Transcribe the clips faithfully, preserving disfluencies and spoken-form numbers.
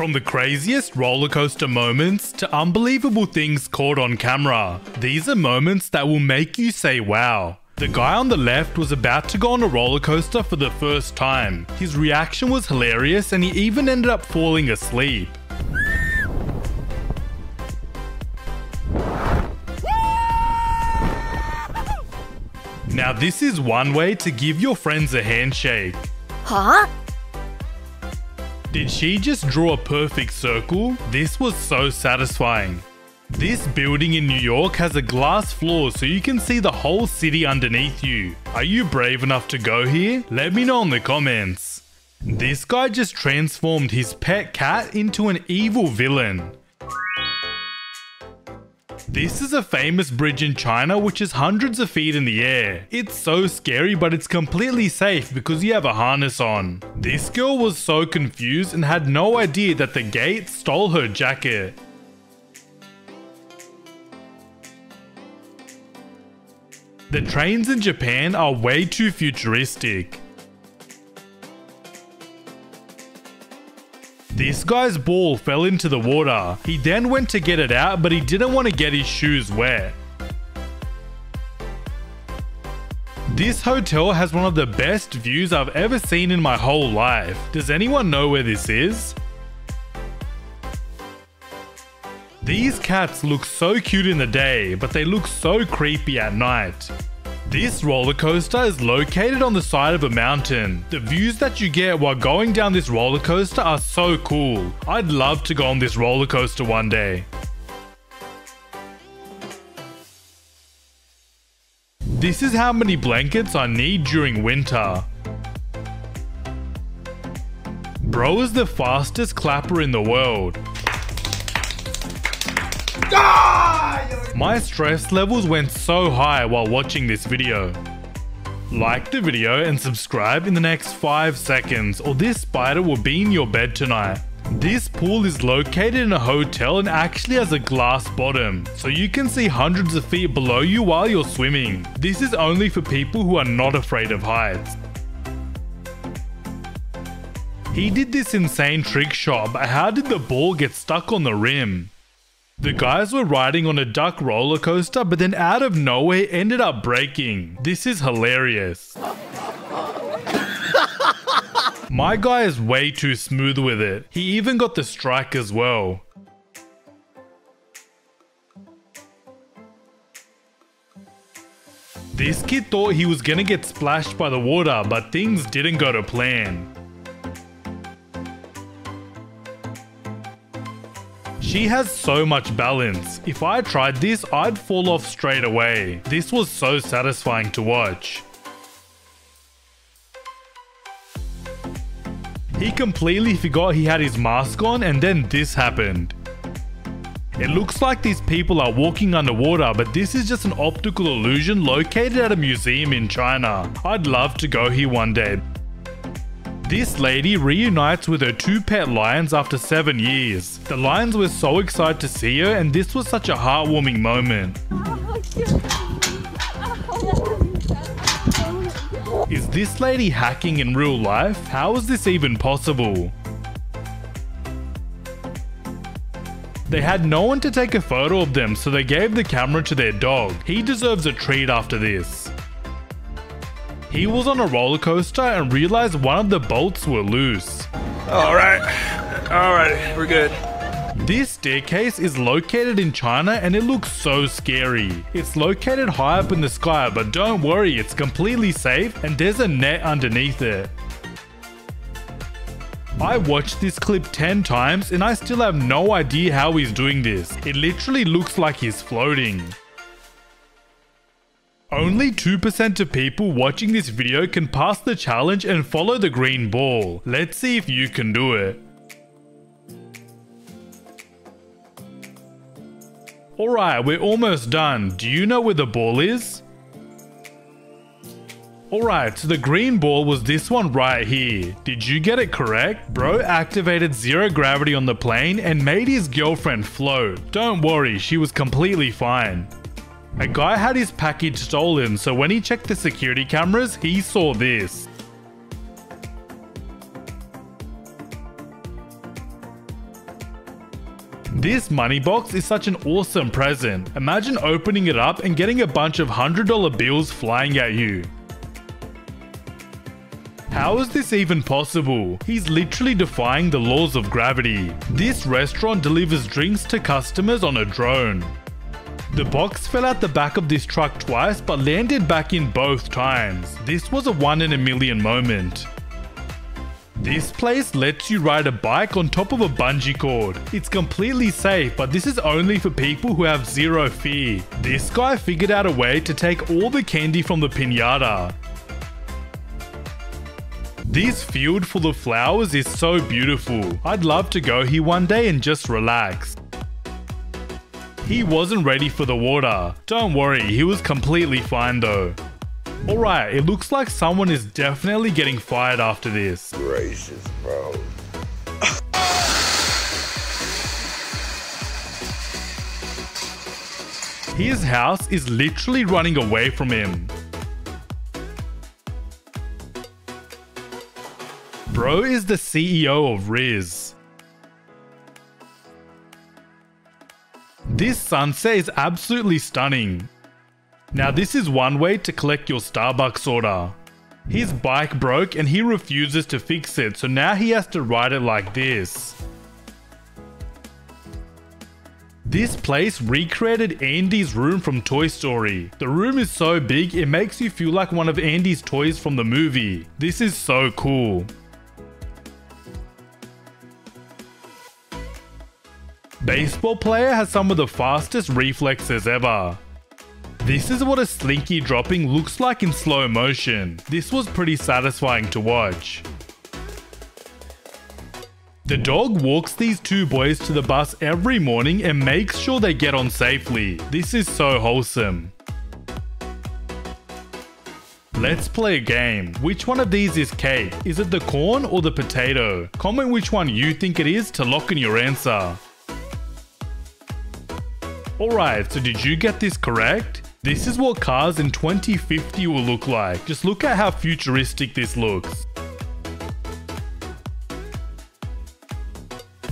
From the craziest roller coaster moments to unbelievable things caught on camera, these are moments that will make you say wow. The guy on the left was about to go on a roller coaster for the first time. His reaction was hilarious and he even ended up falling asleep. Now this is one way to give your friends a handshake. Huh? Did she just draw a perfect circle? This was so satisfying. This building in New York has a glass floor so you can see the whole city underneath you. Are you brave enough to go here? Let me know in the comments. This guy just transformed his pet cat into an evil villain. This is a famous bridge in China which is hundreds of feet in the air. It's so scary, but it's completely safe because you have a harness on. This girl was so confused and had no idea that the gate stole her jacket. The trains in Japan are way too futuristic. This guy's ball fell into the water. He then went to get it out, but he didn't want to get his shoes wet. This hotel has one of the best views I've ever seen in my whole life. Does anyone know where this is? These cats look so cute in the day, but they look so creepy at night. This roller coaster is located on the side of a mountain. The views that you get while going down this roller coaster are so cool. I'd love to go on this roller coaster one day. This is how many blankets I need during winter. Bro is the fastest clapper in the world. My stress levels went so high while watching this video. Like the video and subscribe in the next five seconds or this spider will be in your bed tonight. This pool is located in a hotel and actually has a glass bottom, so you can see hundreds of feet below you while you're swimming. This is only for people who are not afraid of heights. He did this insane trick shot, but how did the ball get stuck on the rim? The guys were riding on a duck roller coaster, but then out of nowhere ended up breaking. This is hilarious. My guy is way too smooth with it. He even got the strike as well. This kid thought he was gonna get splashed by the water, but things didn't go to plan. She has so much balance. If I tried this, I'd fall off straight away. This was so satisfying to watch. He completely forgot he had his mask on and then this happened. It looks like these people are walking underwater, but this is just an optical illusion located at a museum in China. I'd love to go here one day. This lady reunites with her two pet lions after seven years. The lions were so excited to see her and this was such a heartwarming moment. Is this lady hacking in real life? How is this even possible? They had no one to take a photo of them, so they gave the camera to their dog. He deserves a treat after this. He was on a roller coaster and realized one of the bolts were loose. Alright, alright, we're good. This staircase is located in China and it looks so scary. It's located high up in the sky, but don't worry, it's completely safe and there's a net underneath it. I watched this clip ten times and I still have no idea how he's doing this. It literally looks like he's floating. Only two percent of people watching this video can pass the challenge and follow the green ball. Let's see if you can do it. Alright, we're almost done. Do you know where the ball is? Alright, so the green ball was this one right here. Did you get it correct? Bro activated zero gravity on the plane and made his girlfriend float. Don't worry, she was completely fine. A guy had his package stolen, so when he checked the security cameras, he saw this. This money box is such an awesome present. Imagine opening it up and getting a bunch of one hundred dollar bills flying at you. How is this even possible? He's literally defying the laws of gravity. This restaurant delivers drinks to customers on a drone. The box fell out the back of this truck twice but landed back in both times. This was a one in a million moment. This place lets you ride a bike on top of a bungee cord. It's completely safe, but this is only for people who have zero fear. This guy figured out a way to take all the candy from the piñata. This field full of flowers is so beautiful. I'd love to go here one day and just relax. He wasn't ready for the water. Don't worry, he was completely fine though. Alright, it looks like someone is definitely getting fired after this. Gracious, bro. His house is literally running away from him. Bro is the C E O of Riz. This sunset is absolutely stunning. Now this is one way to collect your Starbucks order. His bike broke and he refuses to fix it, so now he has to ride it like this. This place recreated Andy's room from Toy Story. The room is so big it makes you feel like one of Andy's toys from the movie. This is so cool. Baseball player has some of the fastest reflexes ever. This is what a slinky dropping looks like in slow motion. This was pretty satisfying to watch. The dog walks these two boys to the bus every morning and makes sure they get on safely. This is so wholesome. Let's play a game. Which one of these is cake? Is it the corn or the potato? Comment which one you think it is to lock in your answer. Alright, so did you get this correct? This is what cars in twenty fifty will look like. Just look at how futuristic this looks.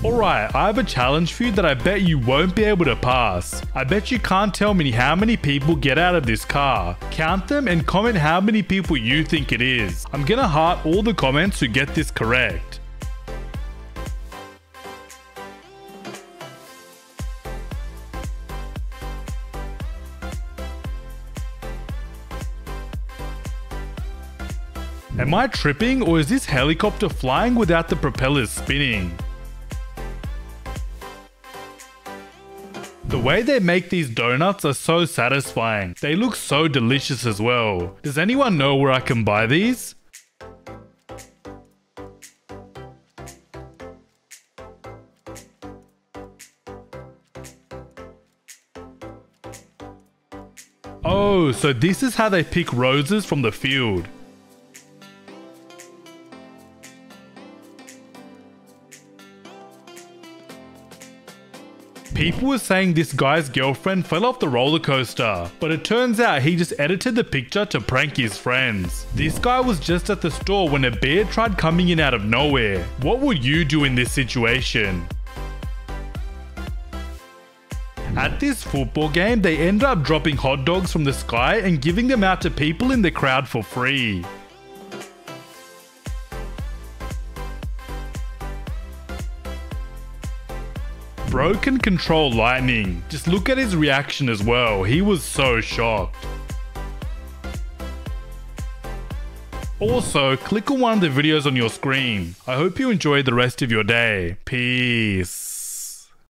Alright, I have a challenge for you that I bet you won't be able to pass. I bet you can't tell me how many people get out of this car. Count them and comment how many people you think it is. I'm gonna heart all the comments who get this correct. Am I tripping or is this helicopter flying without the propellers spinning? The way they make these donuts are so satisfying. They look so delicious as well. Does anyone know where I can buy these? Oh, so this is how they pick roses from the field. People were saying this guy's girlfriend fell off the roller coaster, but it turns out he just edited the picture to prank his friends. This guy was just at the store when a bear tried coming in out of nowhere. What would you do in this situation? At this football game, they ended up dropping hot dogs from the sky and giving them out to people in the crowd for free. Bro can control lightning. Just look at his reaction as well. He was so shocked. Also, click on one of the videos on your screen. I hope you enjoy the rest of your day. Peace.